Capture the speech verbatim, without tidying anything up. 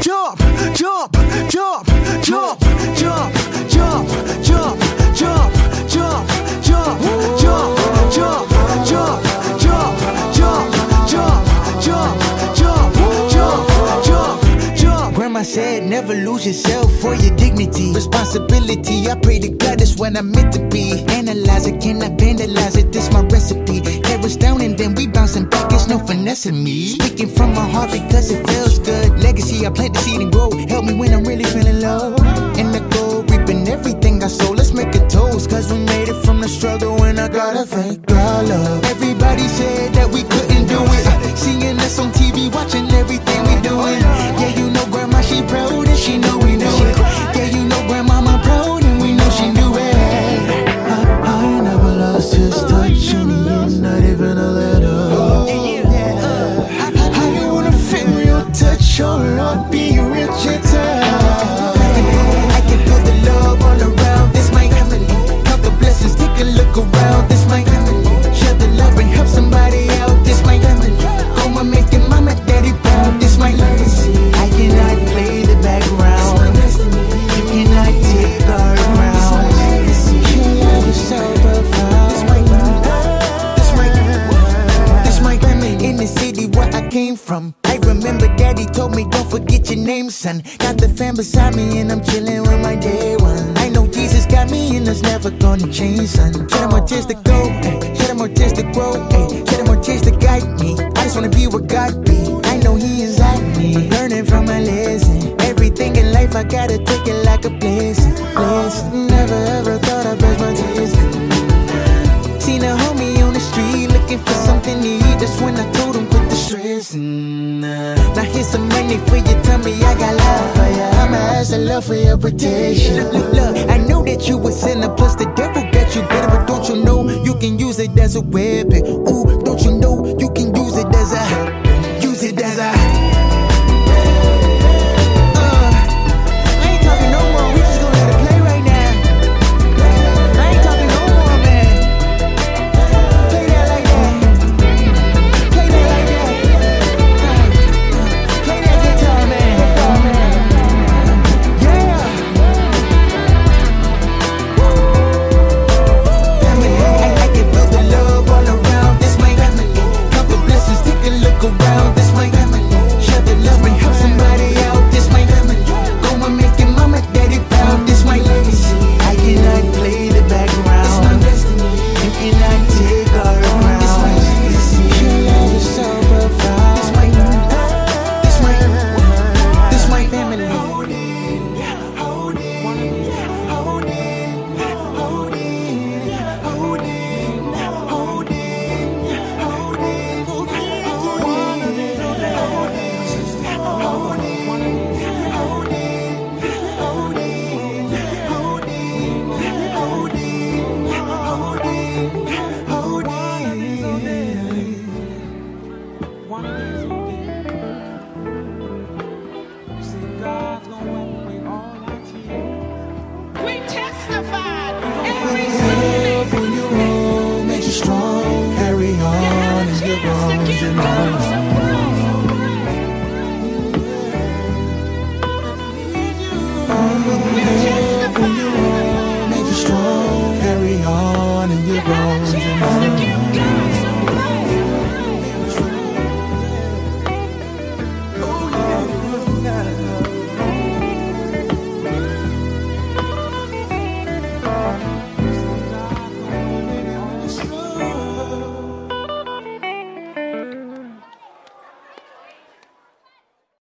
jump, jump, jump, jump, jump, jump, jump, jump, jump, jump, jump, jump, jump, jump, jump, jump, jump, jump, jump, jump. Grandma said, never lose yourself for your dignity. Responsibility, I pray to God that's what I'm meant to be. Analyze it, can I vandalize it? This my recipe. Hair is down and then we bouncing back. There's no finesse in me. Speaking from my heart because it feels good. Legacy, I plant the seed and grow. Help me when I'm really feeling low. In the goal, reaping everything I sow. Let's make a toast, cause we made it from the struggle. And I gotta thank God, love. Everybody said that we couldn't do it. Seeing us on T V, watching everything we doing. Yeah, you know Grandma, she proud and she know we know it. Yeah, you know Grandmama proud and we know she knew it. I, I ain't never lost his touch in you, not even a little. Touch your heart, be rich and tough. I can feel the love all around, this my family. Count the blessings, take a look around, this my family. Share the love and help somebody out, this my family. I'ma make your mama, daddy proud, this my legacy. I cannot play the background, you cannot take our crown. You love yourself so profound, this my family. This my family, in the city where I came from. Remember daddy told me don't forget your name, son. Got the fam beside me and I'm chilling with my day one. I know Jesus got me and that's never gonna change, son. Show them more tears to go, show them more tears to grow, show them more tears to guide me. I just wanna be what God be, I know he inside me. Learning from my lesson, everything in life I gotta take it like a blessing. Blessing. Never ever thought I'd brush my tears. Seen a homie on the street looking for something to eat, that's when I told him quit the stress. Now here's some money for your tummy, I got love for ya. I'ma ask the love for your protection. Look, look, look, I know that you a sinner, plus the devil got you better. But don't you know, you can use it as a weapon. Ooh, don't you know